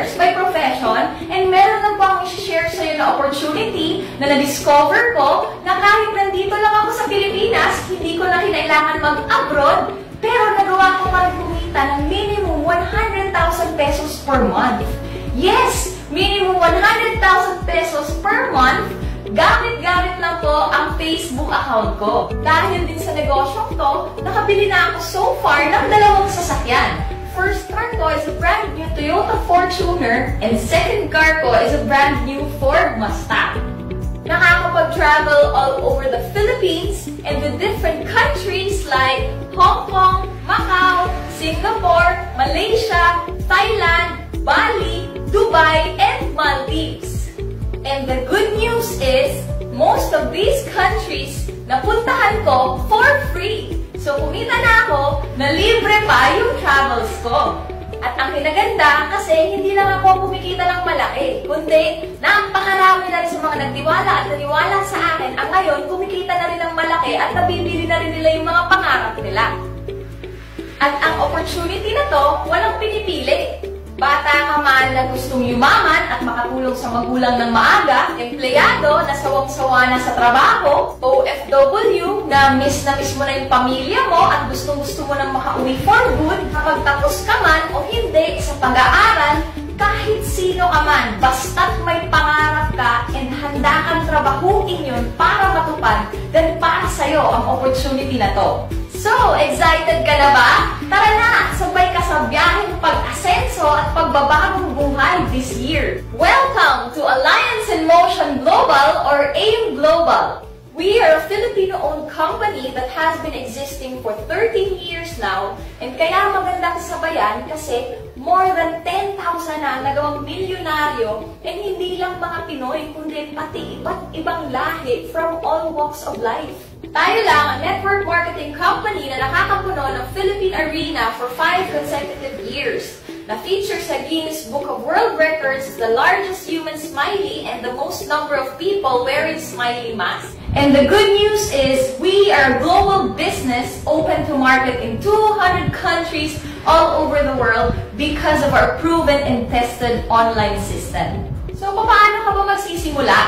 nurse by profession, and meron lang po akong i-share sa'yo na opportunity na na-discover ko na kahit nandito lang ako sa Pilipinas, hindi ko na kinailangan mag-abroad, pero nagawa ko pa rin kumita ng minimum 100,000 pesos per month. Yes! Minimum 100,000 pesos per month, gamit-gamit lang po ang Facebook account ko. Dahil din sa negosyo ko, nakabili na ako so far ng dalawang sasakyan. First car ko is a brand new Toyota Fortuner, and second car ko is a brand new Ford Mustang. Nakakapag-travel all over the Philippines and the different countries like Hong Kong, Macau, Singapore, Malaysia, Thailand, Bali, Dubai, and Maldives. And the good news is, most of these countries napuntahan ko for free. So, kumita na ako na libre pa yung travels ko. At ang kinaganda, kasi hindi lang ako kumikita ng malaki, kundi napakarami na rin sa mga nagtiwala at naniwala sa akin ang ngayon kumikita na rin ng malaki at nabibili na rin nila yung mga pangarap nila. At ang opportunity na to, walang pinipili. Bata ka man na gustong yumaman at makatulong sa magulang ng maaga, empleyado na sawang-sawa na sa trabaho, OFW na miss mo na yung pamilya mo at gustong-gusto mo nang makauwi for good, kapag tapos ka man o hindi sa pag-aaral, kahit sino ka man, basta't may pangarap ka and handa kang trabahuin yun para matupad, then para sa'yo ang opportunity na to. So, excited ka na ba? Tara na! Sabay ka sa biyaheng pag-asenso at pagbabagong buhay this year. Welcome to Alliance in Motion Global or AIM Global. We are a Filipino-owned company that has been existing for 13 years now, and kaya maganda kasabayan kasi more than 10,000 na nagawang milyonaryo, and hindi lang mga Pinoy kundi pati iba't ibang lahi from all walks of life. Tayo lang ang network marketing company na nakakapuno ng Philippine Arena for 5 consecutive years. Na-feature sa Guinness Book of World Records as the largest human smiley and the most number of people wearing smiley masks. And the good news is, we are a global business open to market in 200 countries all over the world because of our proven and tested online system. So, paano ka ba magsisimula?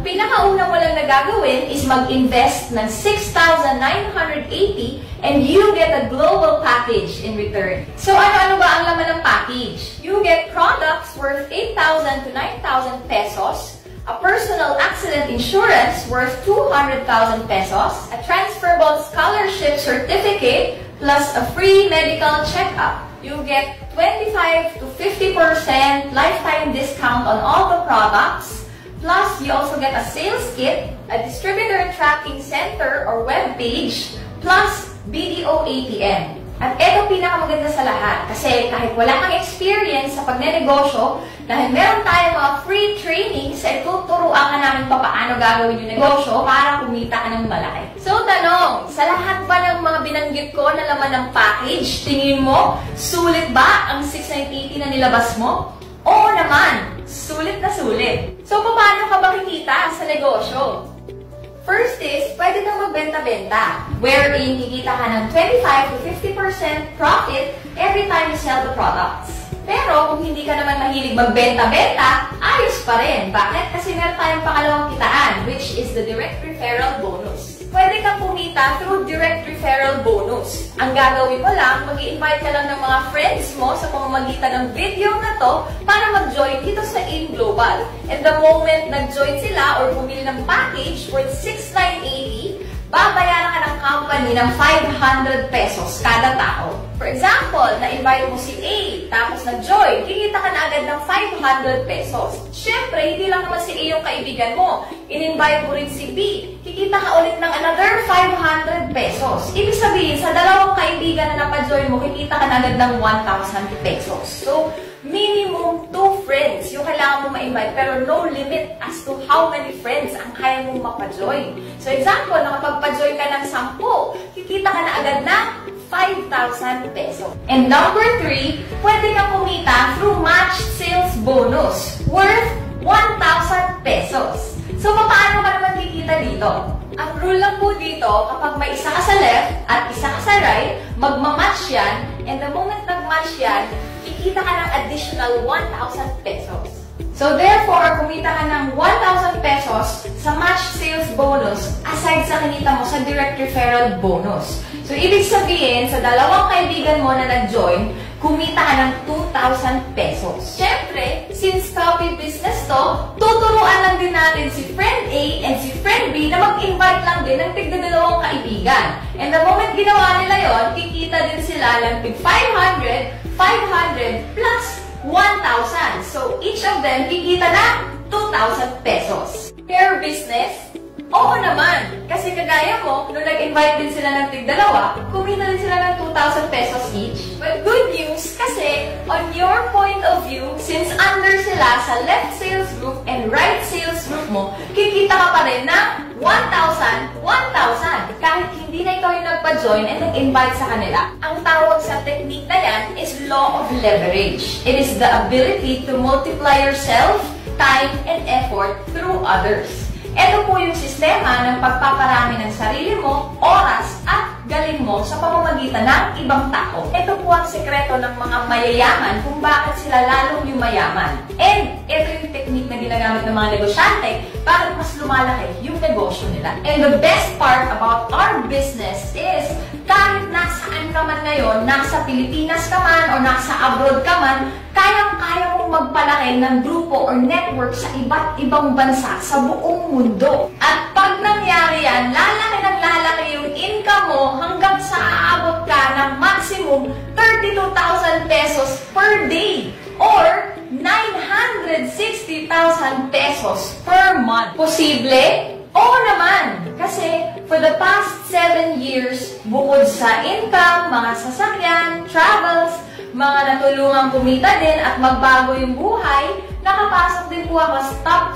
Pinakauna mo lang na gagawin is mag-invest ng 6,980 and you get a global package in return. So ano-ano ba ang laman ng package? You get products worth 8,000 to 9,000 pesos, a personal accident insurance worth 200,000 pesos, a transferable scholarship certificate, plus a free medical checkup. You get 25 to 50% lifetime discount on all the products. Plus, you also get a sales kit, a distributor tracking center or web page, plus BDO ATM. At ito pinakamaganda sa lahat kasi kahit wala kang experience sa pagnenegosyo, dahil meron tayong mga free training sa ituturuan ka namin pa paano gagawin yung negosyo para kumita ka ng malaki. So tanong, sa lahat ba ng mga binanggit ko na laman ng package, tingin mo, sulit ba ang 680 na nilabas mo? Oo naman! Sulit na sulit. So, paano ka ba kikita sa negosyo? First is, pwede kang magbenta-benta, wherein kikita ka ng 25 to 50% profit every time you sell the products. Pero, kung hindi ka naman mahilig magbenta-benta, ayos pa rin. Bakit? Kasi meron tayong pangalawang kitaan, which is the direct referral bonus. Pwede kang kumita through direct referral bonus. Ang gagawin mo lang, mag-i-invite ka lang ng mga friends mo sa pamamagitan ng video na to para mag-join dito sa AIM Global. And the moment nag-join sila or bumili ng package worth 6,980, babayaran ka ng company ng 500 pesos kada tao. For example, na-invite mo si A, tapos nag-join, kikita ka na agad ng 500 pesos. Siyempre, hindi lang naman si A yung kaibigan mo. In-invite mo rin si B, kikita ka ulit ng another 500 pesos. Ibig sabihin, sa dalawang kaibigan na napajoin mo, kikita ka na agad ng 1,000 pesos. So, minimum 2 friends yung kailangan mo ma-invite, pero no limit as to how many friends ang kaya mong mapajoin. So example, nakapagpajoin ka ng 10, kikita ka na agad na 5,000 pesos. And number 3, pwede kang kumita through match sales bonus worth 1,000 pesos. So paano ka naman kikita dito? Ang rule lang po dito, kapag may isa ka sa left at isa ka sa right, magmamatch yan, and the moment nagmatch yan, kikita ka ng additional 1,000 pesos. So therefore, kumita ka ng 1,000 pesos sa match sales bonus aside sa kinita mo sa direct referral bonus. So ibig sabihin, sa dalawang kaibigan mo na nag-join, kumita ka ng 2,000 pesos. Siyempre, since copy business to, tuturuan lang din natin si friend A and si friend B na mag-invite lang din ng tigdadalawang kaibigan. And the moment ginawa nila yon, kikita din sila ng tig 500, 500 plus 1,000. So, each of them kikita na 2,000 pesos. Pair business? Oo naman. Kasi kagaya mo, nung nag-invite din sila ng tig-dalawa, kumita din sila ng 2,000 pesos each. But good news kasi, on your point of view, since under sila sa left sales group and right sales group mo, kikita ka pa rin ng 1,000, 1,000. Kahit hindi na ikaw yung nagpa-join and nag-invite sa kanila. Ang tawag sa technique na yan is law of leverage. It is the ability to multiply yourself, time, and effort through others. Ito po yung sistema ng pagpaparami ng sarili mo, oras, at galing mo sa pamamagitan ng ibang tao. Ito po ang sekreto ng mga mayayaman kung bakit sila lalong yumayaman. And ito yung technique na ginagamit ng mga negosyante para mas lumalaki yung negosyo nila. And the best part about our business is kahit nasaan ka man ngayon, nasa Pilipinas ka man o nasa abroad ka man, kayang-kaya mong magpalaki ng grupo or network sa iba't ibang bansa sa buong mundo. At pag nangyari yan, lalaki ng lalaki yung income mo hanggang sa aabot ka ng maximum 32,000 pesos per day or 960,000 pesos per month. Posible? Oo naman! Kasi for the past 7 years, bukod sa income, mga sasakyan, travels, mga natulungang kumita din at magbago yung buhay, nakapasok din po ako sa top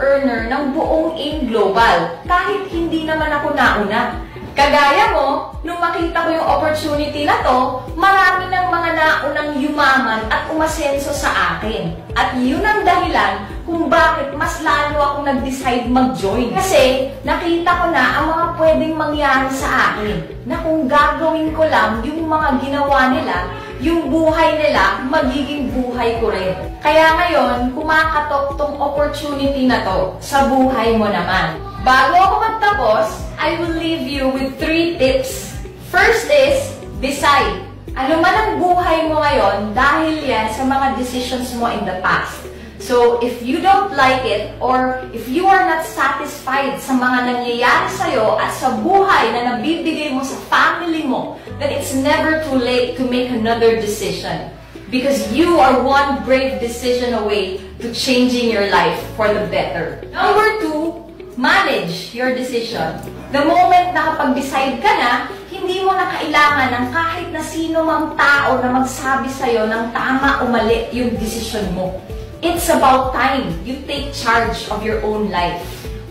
12 earner ng buong AIM Global. Kahit hindi naman ako nauna. Kagaya mo, nung makita ko yung opportunity na to, marami ng mga naunang yumaman at umasenso sa akin. At yun ang dahilan kung bakit mas lalo akong nag-decide mag-join. Kasi nakita ko na ang mga pwedeng mangyari sa akin na kung gagawin ko lang yung mga ginawa nila, yung buhay nila, magiging buhay ko rin. Kaya ngayon, kumakatok tong opportunity na to sa buhay mo naman. Bago ako magtapos, I will leave you with 3 tips. First is, decide. Ano man ang buhay mo ngayon dahil yan sa mga decisions mo in the past. So, if you don't like it or if you are not satisfied sa mga nangyayari sa'yo at sa buhay na nabibigay mo sa family mo, then it's never too late to make another decision. Because you are one brave decision away to changing your life for the better. Number 2, manage your decision. The moment nakapag-decide ka na, hindi mo na kailangan ng kahit na sino mang tao na magsabi sa'yo ng tama o mali yung decision mo. It's about time you take charge of your own life.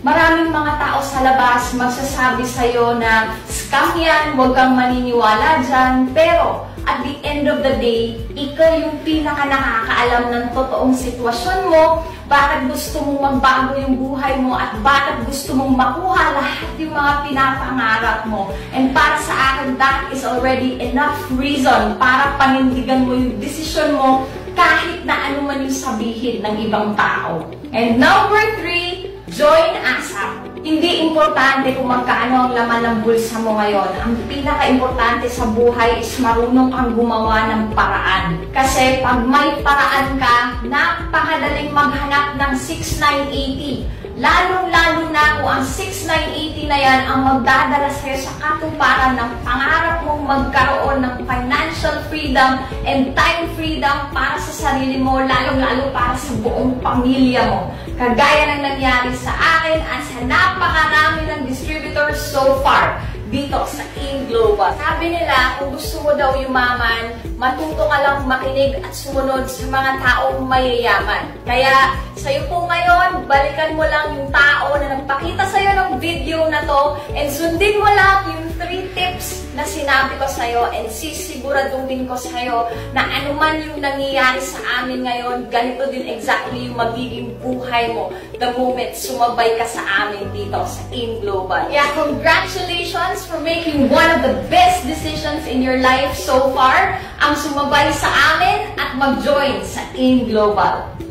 Maraming mga tao sa labas magsasabi sa'yo na scam yan, huwag kang maniniwala dyan. Pero at the end of the day, ikaw yung pinaka nakakaalam ng totoong sitwasyon mo, bakit gusto mong magbago yung buhay mo, at bakit gusto mong makuha lahat yung mga pinapangarap mo. And para sa akin, that is already enough reason para panindigan mo yung desisyon mo kahit na ano man yung sabihin ng ibang tao. And number 3, join ASAP. Hindi importante kung magkaano ang laman ng bulsa mo ngayon. Ang pinaka-importante sa buhay is marunong kang gumawa ng paraan. Kasi pag may paraan ka, napakadaling maghanap ng 6980. Lalong-lalo na kung ang 6980 na yan ang magdadala sa'yo sa katuparan ng pangarap mong magkaroon ng financial freedom and time freedom para sa sarili mo, lalong-lalo para sa buong pamilya mo. Kagaya ng nangyari sa akin at sa napakarami ng distributors so far dito sa AIM Global. Sabi nila, kung gusto mo daw yumaman, matuto ka lang makinig at sumunod sa mga taong mayayaman. Kaya, sa'yo po ngayon, balikan mo lang yung tao na nagpakita sa'yo ng video na to and sundin mo lang yung 3 tips na sinabi ko sa'yo and sisiguraduhin ko sa'yo na anuman yung nangyayari sa amin ngayon, ganito din exactly yung magiging buhay mo the moment sumabay ka sa amin dito sa AIM Global. Yeah, congratulations for making one of the best decisions in your life so far. Ang sumabay sa amin at at mag-join sa Team Global.